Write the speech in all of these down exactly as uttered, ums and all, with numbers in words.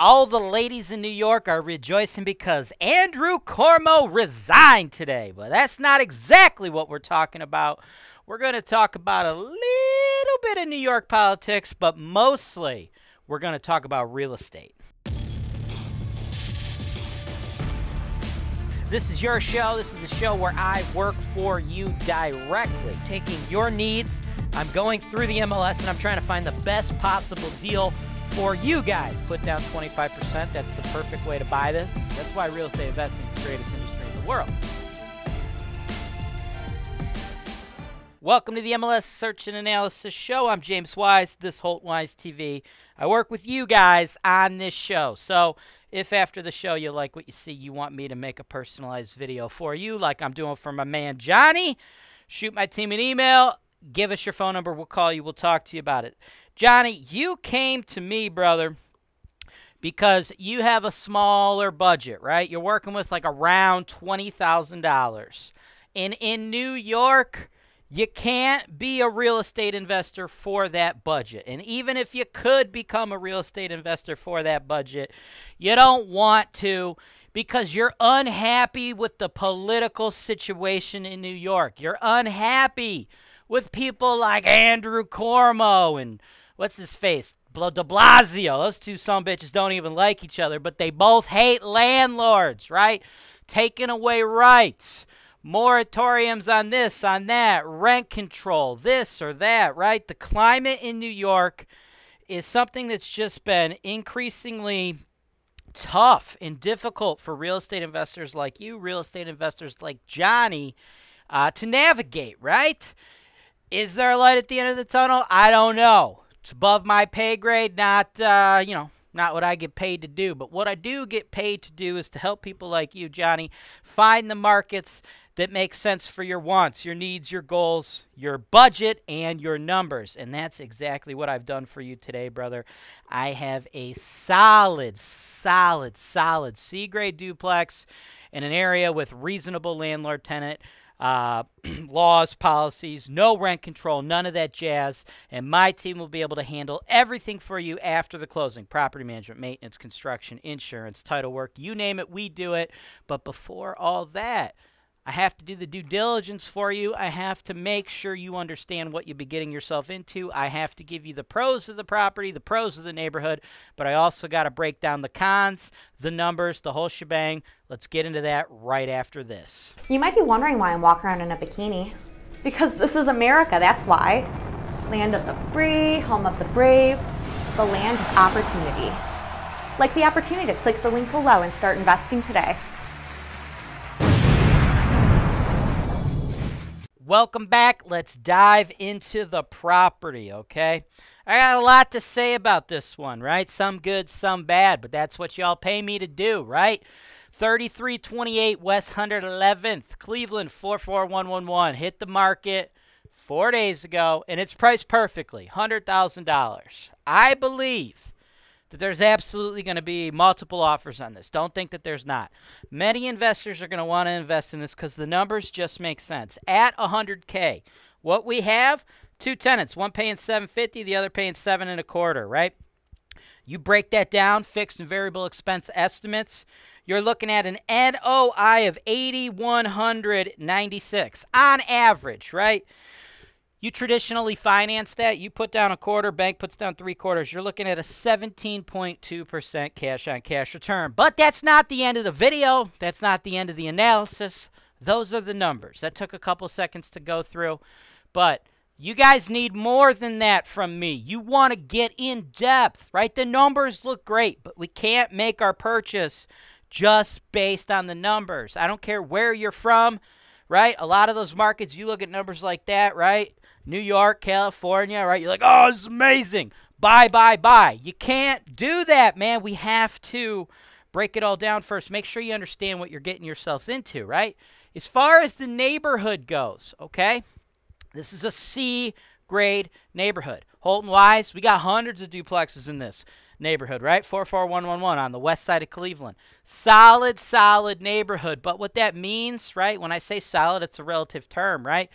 All the ladies in New York are rejoicing because Andrew Cuomo resigned today. But that's not exactly what we're talking about. We're going to talk about a little bit of New York politics, but mostly we're going to talk about real estate. This is your show. This is the show where I work for you directly, taking your needs. I'm going through the M L S, and I'm trying to find the best possible deal for you guys. Put down twenty-five percent. That's the perfect way to buy this. That's why real estate investing is the greatest industry in the world. Welcome to the M L S Search and Analysis Show. I'm James Wise. This is HoltonWise T V. I work with you guys on this show. So if after the show you like what you see, you want me to make a personalized video for you like I'm doing for my man Johnny, shoot my team an email. Give us your phone number. We'll call you. We'll talk to you about it. Johnny, you came to me, brother, because you have a smaller budget, right? You're working with like around twenty thousand dollars. And in New York, you can't be a real estate investor for that budget. And even if you could become a real estate investor for that budget, you don't want to because you're unhappy with the political situation in New York. You're unhappy with people like Andrew Cuomo and what's his face? De Blasio. Those two sumbitches don't even like each other, but they both hate landlords, right? Taking away rights, moratoriums on this, on that, rent control, this or that, right? The climate in New York is something that's just been increasingly tough and difficult for real estate investors like you, real estate investors like Johnny, uh, to navigate, right? Is there a light at the end of the tunnel? I don't know. It's above my pay grade, not, uh, you know, not what I get paid to do. But what I do get paid to do is to help people like you, Johnny, find the markets that make sense for your wants, your needs, your goals, your budget, and your numbers. And that's exactly what I've done for you today, brother. I have a solid, solid, solid C-grade duplex in an area with reasonable landlord-tenant Uh, laws, policies, no rent control, none of that jazz, and my team will be able to handle everything for you after the closing. Property management, maintenance, construction, insurance, title work, you name it, we do it. But before all that, I have to do the due diligence for you. I have to make sure you understand what you'll be getting yourself into. I have to give you the pros of the property, the pros of the neighborhood, but I also got to break down the cons, the numbers, the whole shebang. Let's get into that right after this. You might be wondering why I'm walking around in a bikini. Because this is America, that's why. Land of the free, home of the brave, the land of opportunity. Like the opportunity to click the link below and start investing today. Welcome back. Let's dive into the property, okay? I got a lot to say about this one, right? Some good, some bad, but that's what y'all pay me to do, right? thirty-three twenty-eight West one hundred eleventh, Cleveland, four four one one one. Hit the market four days ago, and it's priced perfectly, one hundred thousand dollars. I believe that there's absolutely going to be multiple offers on this. Don't think that there's not. Many investors are going to want to invest in this because the numbers just make sense. At one hundred K, what we have, two tenants, one paying seven fifty, the other paying seven and a quarter, right? You break that down, fixed and variable expense estimates, you're looking at an N O I of eight thousand one hundred ninety-six on average, right? You traditionally finance that. You put down a quarter. Bank puts down three quarters. You're looking at a seventeen point two percent cash-on-cash return. But that's not the end of the video. That's not the end of the analysis. Those are the numbers. That took a couple seconds to go through. But you guys need more than that from me. You want to get in depth, right? The numbers look great, but we can't make our purchase just based on the numbers. I don't care where you're from, right? A lot of those markets, you look at numbers like that, right? New York, California, right? You're like, oh, it's amazing. Buy, buy, buy. You can't do that, man. We have to break it all down first. Make sure you understand what you're getting yourselves into, right? As far as the neighborhood goes, okay? This is a C-grade neighborhood. Holton Wise, we got hundreds of duplexes in this neighborhood, right? four four one one one on the west side of Cleveland. Solid, solid neighborhood. But what that means, right? When I say solid, it's a relative term, right?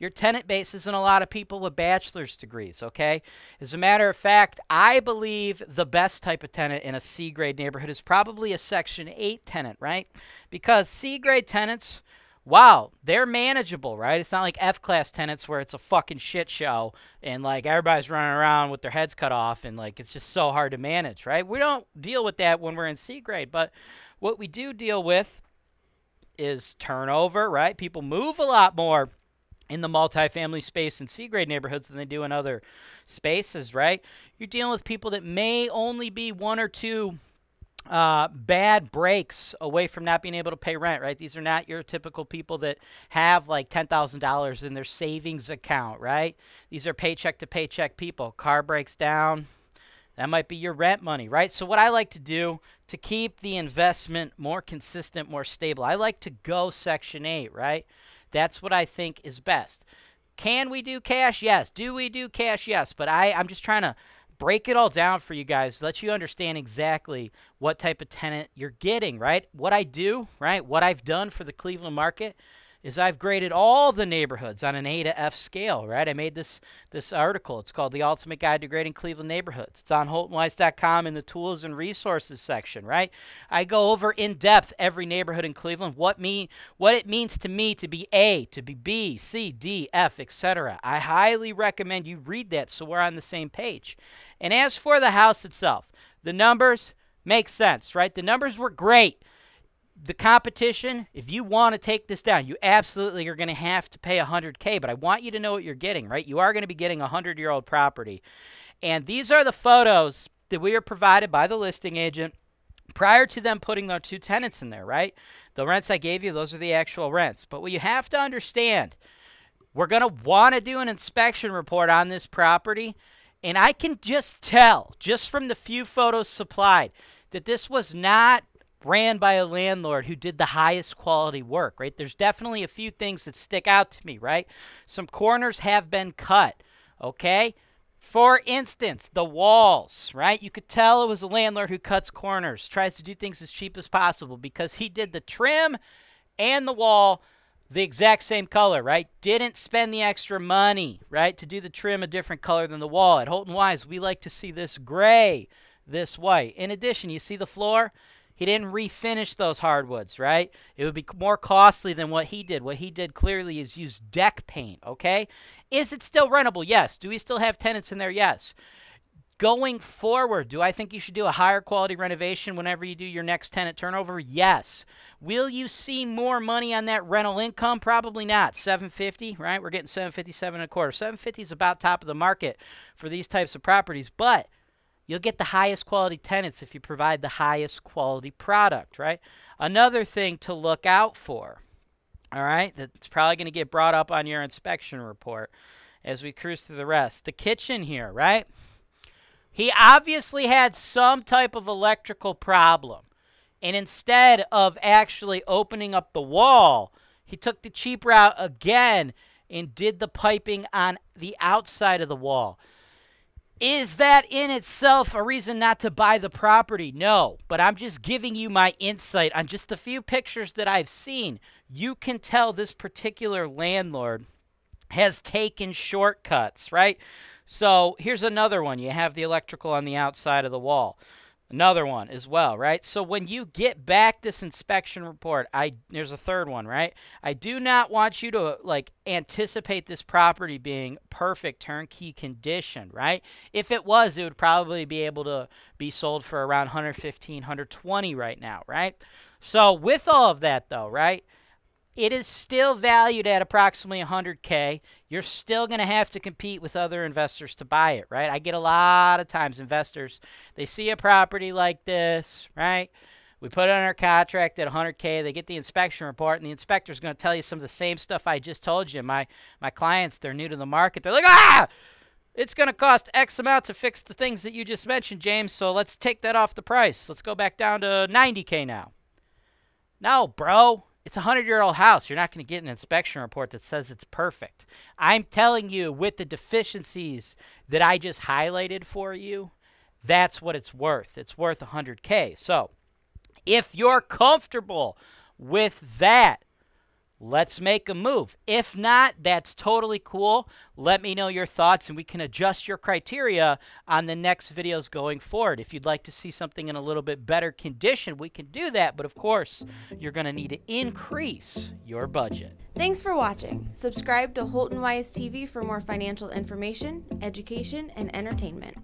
Your tenant base isn't a lot of people with bachelor's degrees, okay? As a matter of fact, I believe the best type of tenant in a C-grade neighborhood is probably a Section eight tenant, right? Because C-grade tenants, wow, they're manageable, right? It's not like F-class tenants where it's a fucking shit show and, like, everybody's running around with their heads cut off and, like, it's just so hard to manage, right? We don't deal with that when we're in C-grade, but what we do deal with is turnover, right? People move a lot more in the multifamily space in C-grade neighborhoods than they do in other spaces, right? You're dealing with people that may only be one or two uh, bad breaks away from not being able to pay rent, right? These are not your typical people that have like ten thousand dollars in their savings account, right? These are paycheck to paycheck people. Car breaks down. That might be your rent money, right? So what I like to do to keep the investment more consistent, more stable, I like to go Section eight, right? That's what I think is best. Can we do cash? Yes. Do we do cash? Yes. But I, I'm just trying to break it all down for you guys, let you understand exactly what type of tenant you're getting, right? What I do, right, what I've done for the Cleveland market is I've graded all the neighborhoods on an A to F scale, right? I made this this article. It's called The Ultimate Guide to Grading Cleveland Neighborhoods. It's on Holton Wise dot com in the Tools and Resources section, right? I go over in depth every neighborhood in Cleveland, what me, what it means to me to be A, to be B, C, D, F, et cetera. I highly recommend you read that so we're on the same page. And as for the house itself, the numbers make sense, right? The numbers were great. The competition, if you want to take this down, you absolutely are going to have to pay one hundred K, but I want you to know what you're getting, right? You are going to be getting a hundred-year-old property. And these are the photos that we are provided by the listing agent prior to them putting their two tenants in there, right? The rents I gave you, those are the actual rents. But what you have to understand, we're going to want to do an inspection report on this property, and I can just tell, just from the few photos supplied, that this was not ran by a landlord who did the highest quality work, right? There's definitely a few things that stick out to me, right? Some corners have been cut, okay? For instance, the walls, right? You could tell it was a landlord who cuts corners, tries to do things as cheap as possible because he did the trim and the wall the exact same color, right? Didn't spend the extra money, right, to do the trim a different color than the wall. At Holton Wise, we like to see this gray, this white. In addition, you see the floor? He didn't refinish those hardwoods, right? It would be more costly than what he did. What he did clearly is use deck paint, okay? Is it still rentable? Yes. Do we still have tenants in there? Yes. Going forward, do I think you should do a higher quality renovation whenever you do your next tenant turnover? Yes. Will you see more money on that rental income? Probably not. seven fifty, right? We're getting seven fifty-seven and a quarter. seven fifty is about top of the market for these types of properties, but you'll get the highest quality tenants if you provide the highest quality product, right? Another thing to look out for, all right, that's probably going to get brought up on your inspection report as we cruise through the rest. The kitchen here, right? He obviously had some type of electrical problem. And instead of actually opening up the wall, he took the cheap route again and did the piping on the outside of the wall. Is that in itself a reason not to buy the property? No, but I'm just giving you my insight on just the few pictures that I've seen. You can tell this particular landlord has taken shortcuts, right? So here's another one. You have the electrical on the outside of the wall. Another one as well, right? So when you get back this inspection report, I there's a third one, right? I do not want you to, like, anticipate this property being perfect turnkey condition, right? If it was, it would probably be able to be sold for around one fifteen, one twenty right now, right? So with all of that, though, right, it is still valued at approximately one hundred K. You're still going to have to compete with other investors to buy it, right? I get a lot of times investors, they see a property like this, right? We put it on our contract at one hundred K. They get the inspection report, and the inspector's going to tell you some of the same stuff I just told you. My, my clients, they're new to the market. They're like, ah! It's going to cost X amount to fix the things that you just mentioned, James, so let's take that off the price. Let's go back down to ninety K now. No, bro. It's a hundred-year-old house. You're not going to get an inspection report that says it's perfect. I'm telling you, with the deficiencies that I just highlighted for you, that's what it's worth. It's worth one hundred K. So if you're comfortable with that, let's make a move. If not, that's totally cool. Let me know your thoughts, and we can adjust your criteria on the next videos going forward. If you'd like to see something in a little bit better condition, we can do that. But of course, you're going to need to increase your budget. Thanks for watching. Subscribe to HoltonWise T V for more financial information, education, and entertainment.